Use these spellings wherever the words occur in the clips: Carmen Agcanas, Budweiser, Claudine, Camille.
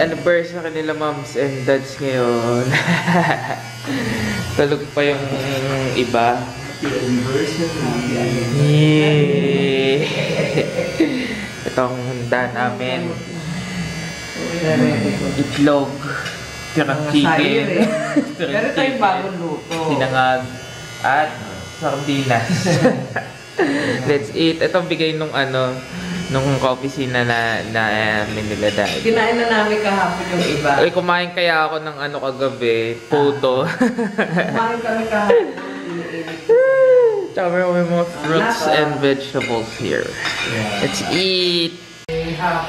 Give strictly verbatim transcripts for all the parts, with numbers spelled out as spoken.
Anniversary sa kanila moms and dads ngayon. Talog pa yung iba. Yeah. Itong handa namin. Itlog. Tirang chicken. Pero tayo bagong luto. Sinangag. At sardinas. Let's eat. Itong bigay nung ano. Nung ka-opisina na namin uh, nila dahil. Kinain na namin kahapon yung iba. Ay, kumain kaya ako ng ano kagabi. Puto. Kumain kami kahapon. Tsaka may mga fruits and vegetables here. Yeah. Let's eat!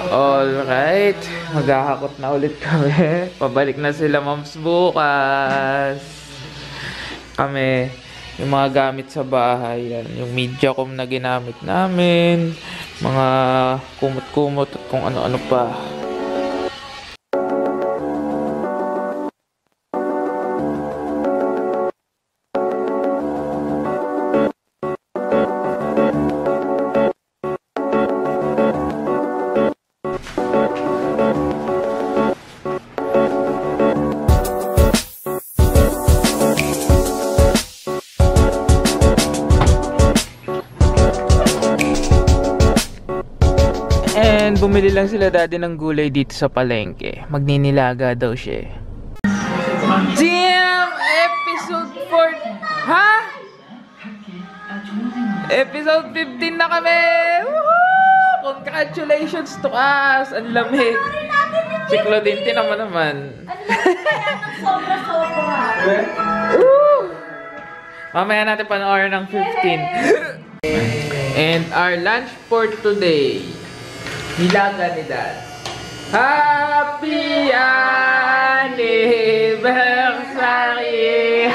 Alright. Maghahakot na ulit kami. Pabalik na sila moms bukas. Kami, yung mga gamit sa bahay, yan. Yung media com na ginamit namin, mga kumot-kumot at kung ano-ano pa. Bumili lang sila daddy ng gulay dito sa palengke. Magninilaga daw siya. Damn! Episode four! Ha? Episode fifteen na kami! Woohoo! Congratulations to us! Ang lamig! Si Claudine, tinama naman. Ang lamig kaya ng sobra-sobra. Mamaya natin panoorin ng fifteen. And our lunch for today. Nilaga ni Dad. Happy anniversary!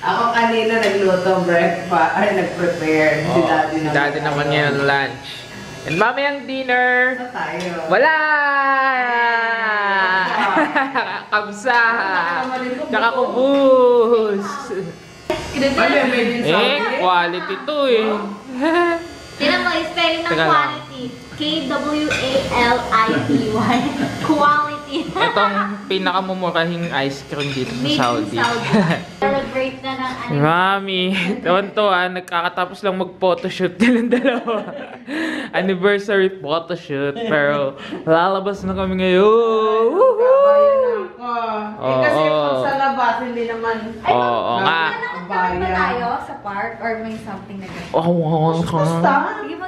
Ako kanina nagluto breakfast, ay nag-prepare. Si Daddy naman. Daddy naman niya ng lunch. And mami ang dinner. Sa tayo. Wala! Kamsa! Tsaka kubus! Eh, quality to eh. Tignan mo, spelling ng quality. K W A L I T Y. Quality. Itong pinakamumurahing ice cream dito sa Saudi. Celebrate na ng anime. Mami, tonto ah. Nagkakatapos lang mag-photoshoot nilang dalawa. Anniversary photoshoot. Pero lalabas na kami ngayon. Woohoo! Eh kasi pag sa labas, hindi naman. Oo nga. Kaya ba tayo sa park or may something na gano'n? Oo, oo, oo. Sige,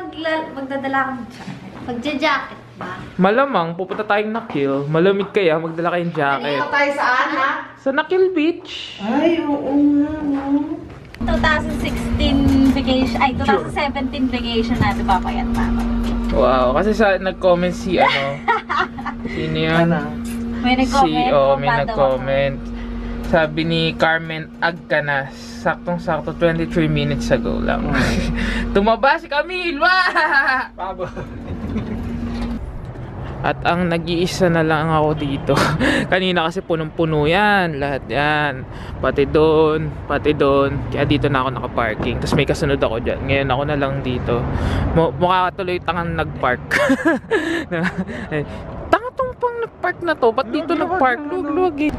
magdadala akong jacket. Magja-jacket ba? Malamang, pupunta tayong Nakil. Malamig kaya, magdala kayong jacket. Ano tayo saan, ha? Sa Nakil Beach. Ay, oo nga, oo. twenty sixteen vacation, ay, twenty seventeen vacation natin papayat mama. Wow, kasi sa nag-comment si ano? Sino yun? May nag-comment? Si, oo, may nag-comment. Sabi ni Carmen Agcanas, saktong-sakto twenty-three minutes ago lang. Tumaba si Camille! Pabo! At ang nag-iisa na lang ako dito. Kanina kasi punong-puno yan. Lahat yan. Pati doon, pati doon. Kaya dito na ako nakaparking. Tapos may kasunod ako dyan. Ngayon ako na lang dito. Mukha ka tuloy tangang nag-park. Tangatong pang nag-park na to. Ba't dito nag-park? Luwag-luwag eh.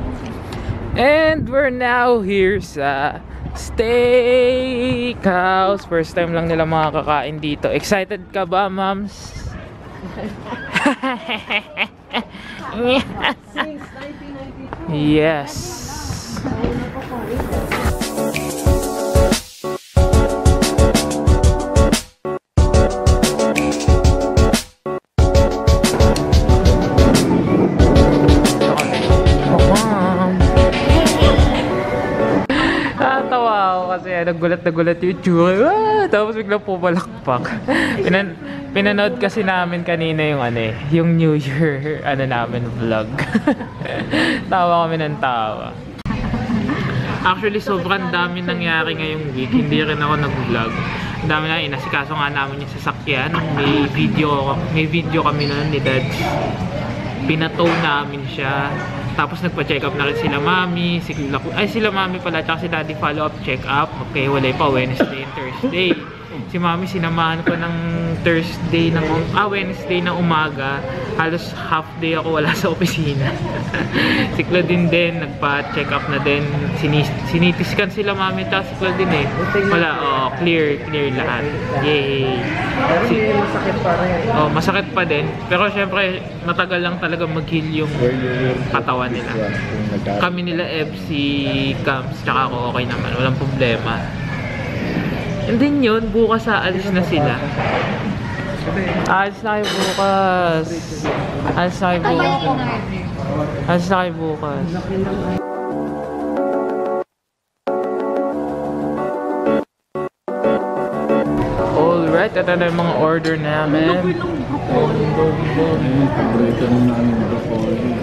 And we're now here sa steakhouse. First time lang nila makakain dito. Excited ka ba, moms? Yes. Nagulat na gulat yung tsura. Ah, tapos biglang pumalakpak. Pinan pinanood kasi namin kanina yung ano eh, yung New Year ano namin vlog. Tawa kami ng tawa. Actually, sobrang dami nangyari ngayong week. Hindi rin ako nag-vlog. Ang dami na, inasikaso nga namin yung sasakyan. May video, may video kami noon ni Dad. Pinatow namin siya. Tapos nagpa-check up na rin sila mami, sila, ay sila mami pala, tsaka si daddy follow-up check up. Okay, walay pa, Wednesday and Thursday. Si mami sinamahan ko ng Thursday, ng, ah Wednesday na umaga. Halos half day ako wala sa opisina. Si Claudine din, nagpa-check up na din. Sinis, sinitiskan sila mami, tsaka si Claudine eh. Wala, oh, clear, clear lahat. Yay! Si, oh, masakit pa din. Pero syempre, matagal lang talaga mag-heal yung katawan nila. Kami nila F C Camps tsaka ako okay naman, walang problema. And then yun, bukas aalis na sila. Aalis na kayo bukas. Aalis na kayo bukas. Aalis na kayo bukas. Alright, ito na yung mga order namin.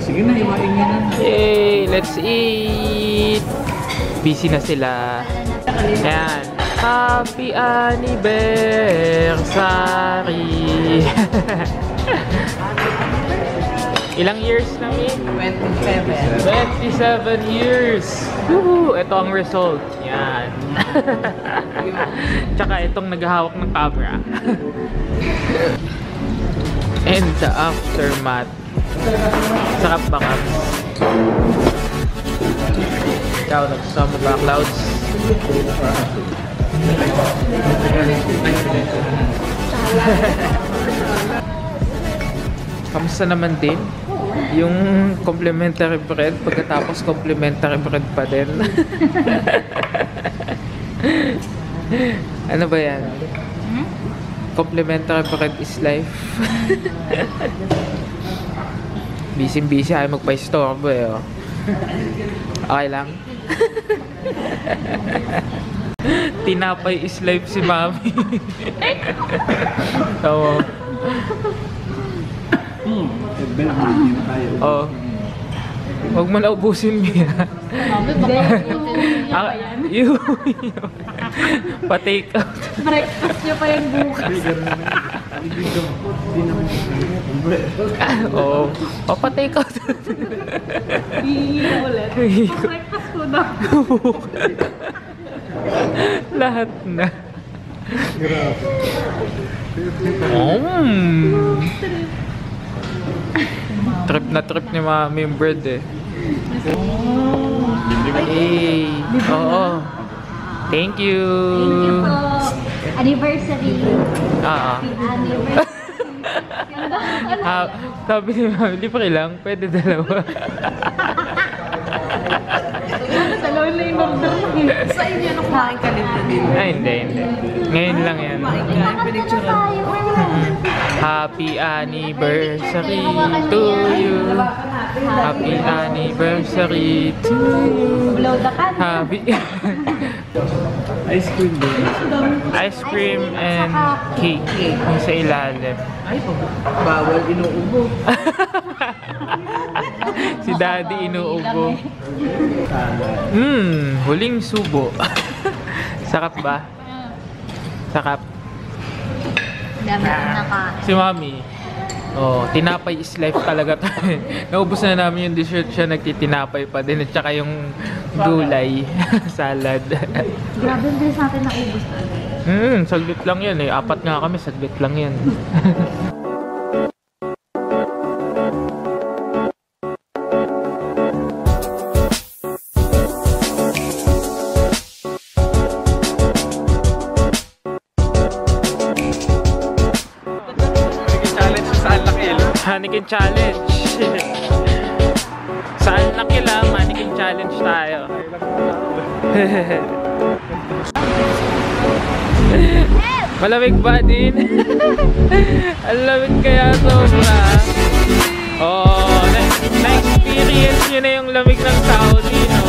Sige na, iwain nyo na. Yay! Let's eat! Busy na sila. Ayan. Happy anniversary! Ilang years na mi? twenty-seven. twenty-seven years! Woohoo! Ito ang result. Ayan. Tsaka itong naghahawak ng camera. And the aftermath. Sarap ba ka? Ikaw, nagsama ba, Clouds? Kamusta naman din? Yung complimentary bread, pagkatapos complimentary bread pa din. Ano ba yan? Complimentary bread is life. Busy-busy ay magpa-istorbo eh. Oh. Okay lang. Tinapay is life si mami. Tawo. Hmm. Oh. Huwag mo na ubusin niya. Iyo. Pa-take out. Breakfast niya pa yan bukas. Oo. O, pa-take out. Hihihi ulit. Pa-breakfast ko na. Lahat na. Grabe. Mmm. Trip na trip ni mami yung bread eh. Oh. Hey. Oo. Thank you. Thank you po. Anniversary. Oo. Anniversary. Ah, sabi ni mami, libre lang. Pwede dalawa. Dalawa na yung order. Sa inyo, ano kumain ka din? Ay, hindi, hindi. Ngayon lang yan. Pinicture lang. Happy anniversary to you. Happy anniversary to you. Happy ice cream din. Ice cream and cake. Yung sa ilalim. Ay, bawal inuubo. Si daddy inuubo. Mmm, huling subo. Sarap ba? Sarap. Si mami, oh, tinapay is life talaga. Naubos na namin yung dessert siya, nagtitinapay pa din. At saka yung gulay, salad. Grabe din sa atin naubos talaga. Hmm, saglit lang yan eh. Apat nga kami, saglit lang yan. Mannequin challenge. Saan na kila? Mannequin challenge tayo. Malamig ba din? Ang lamig kaya sobra. Oh, na-experience nyo na yung lamig ng Saudi, no?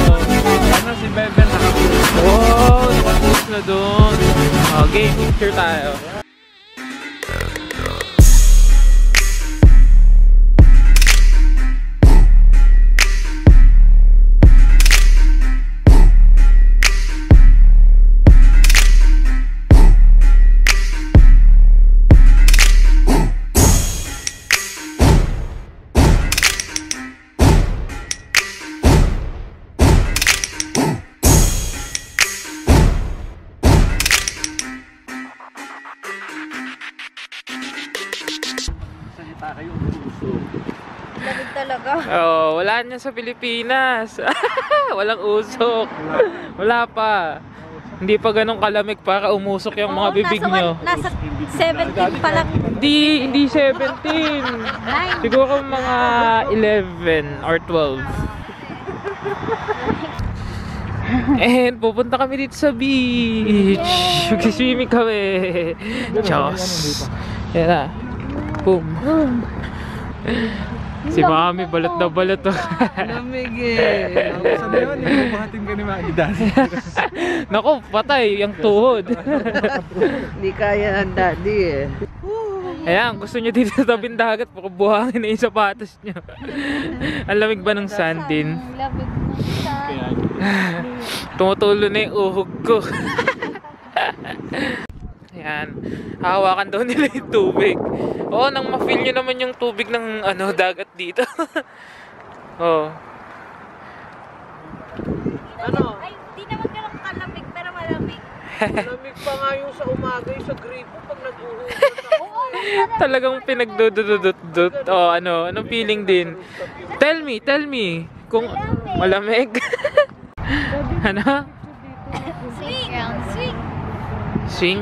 Ano si Bebe na? Oh, nakapus na dun. Okay, picture tayo. talaga. Oh, wala niyan sa Pilipinas. Walang usok. Wala pa. Hindi pa ganong kalamig para umusok yung mga Oo, bibig nasa, nyo. Nasa seventeen pa lang. Hindi, hindi seventeen. Siguro mga eleven or twelve. And pupunta kami dito sa beach. Mag-swimming kami. Diyos. Yan na. Boom. Si Mami, balat na balat to. Lamig eh. Sabi yun, ipapahating ka ni Mami Daddy. Naku, patay, yung tuhod. Hindi kaya ng Daddy eh. Ayan, gusto nyo dito sa tabing dagat, pakubuhangin na yung sapatos nyo. Ang lamig ba ng sandin? Lamig ng sand. Tumutulo na yung uhog ko. Ayan, hahawakan daw nila yung tubig. Oo, nang ma-feel nyo naman yung tubig ng ano, dagat dito. Oo. Ano? Ay, di naman ganang kalamig, pero malamig. Malamig pa nga yung sa umaga, yung sa gripo, pag nag-uhog. Talagang pinagdududududut. Oo, ano, anong feeling din? Tell me, tell me. Kung malamig. Ano? Swing! Swing! Swing!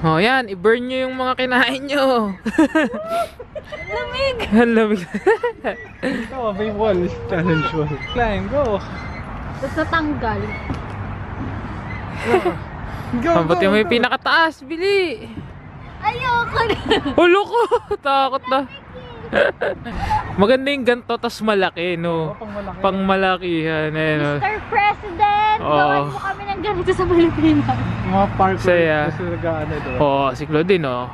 Oh, yan, i-burn nyo yung mga kinain nyo. Lamig. Lamig. Ito, may wall challenge wall. Climb, go. Tapos natanggal. Go, go, go. May pinakataas, bili. Ayoko na. Ulo ko. Takot na. Maganda yung ganito, tas malaki, no? Oo, pang malaki. Pang malaki, no? mister President, oh. Gawin mo kami ng ganito sa Pilipinas. Mga parkour. Saya. Oo, oh, si Claudine, no?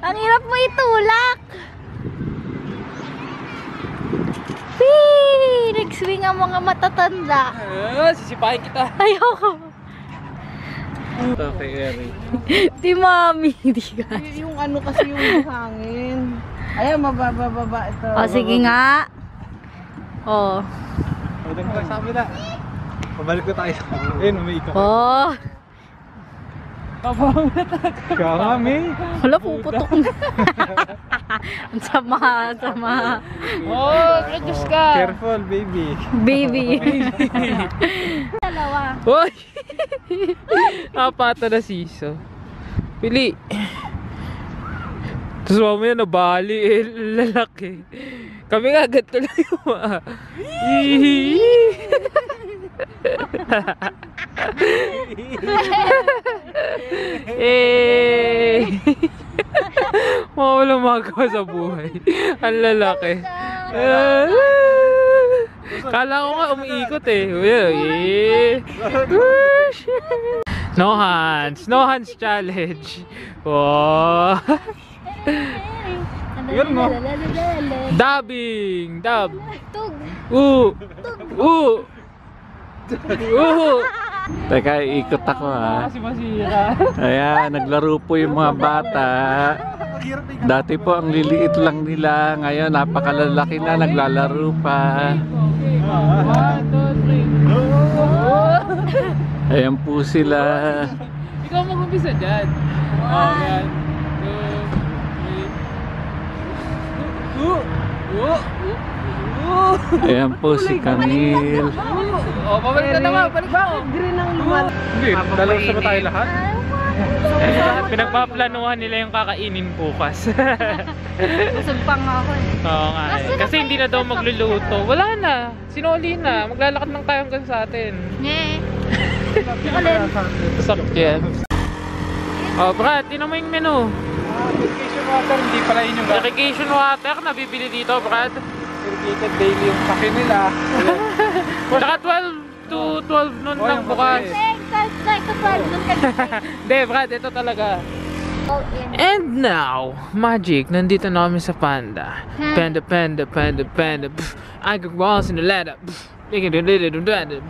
Ang hirap mo itulak. Wee! Nag-swing ang mga matatanda. Uh, sisipain kita. Ayoko. Di mami, di ka. Yung ano kasi yung hangin. Ayan, mababa-baba ito. O, sige nga. O. Pwedeng ko sabi na. Pabalik ko tayo sa akin. Ayun, may ikaw. O. Kabang na talaga. Kami. Wala, puputok na. Ang sama, ang sama. O, nadyos ka. Careful, baby. Baby. Dalawa. Uy! Apata na siso. Pili. Tapos mamaya nabali eh, lalaki. Kami nga ganito lang yung mga. Eh. Walang magawa sa buhay. Ang lalaki. Kala ko nga umiikot eh. No hands. No hands challenge. Oh. Yun mo. Dabbing. Dab. Tug. Oo. Oo. Oo. Teka, iikot ako ha. Ayan, naglaro po yung mga bata. Dati po ang liliit lang nila. Ngayon, napakalalaki na. Naglalaro pa. Ayan po sila. Ikaw mag-umpisa dyan. Ayan po si Camille. O, pabalik na naman. Pabalik ba? Green ang lumat. Hindi, dalawa sa ba tayo lahat? Pinagpaplanuhan nila yung kakainin bukas. Busog pa nga ako eh. Oo nga eh. Kasi hindi na daw magluluto. Wala na. Sinoli na. Maglalakad lang tayo hanggang sa atin. Nye. Sakit yan. O Brad, tinan mo yung menu. Irrigation water, hindi pala yun yung Brad. Irrigation water, nabibili dito Brad. Irrigated daily yung kakin nila. Saka twelve to twelve noon lang bukas. twelve to twelve noon kasi. Hindi, Brad, ito talaga. And now, magic, nandito na kami sa Panda. Panda, Panda, Panda, Panda. I got walls in the ladder. They do do do do.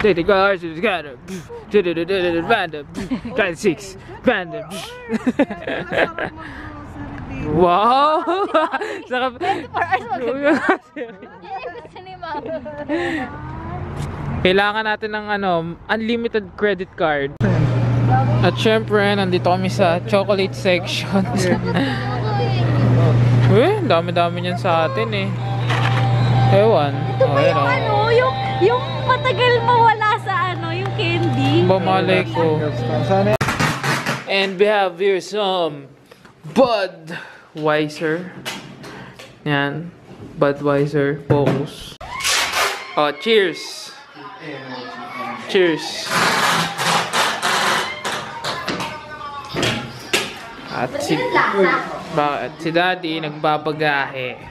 They take cars to the gutter. Do do do do do. Panda, Panda six. Panda. Wow! Sarap. Kailangan natin ng ano, unlimited credit card. At syempre, nandito kami sa chocolate section. Eh, dami-dami niyan sa atin eh. Ewan. Ito ba yung ano, yung, yung matagal mawala sa ano, yung candy? Bamalay ko. And we have here some Budweiser. Yan. Budweiser. Focus. Oh, cheers! Cheers! At si, at si Daddy nagbabagahe.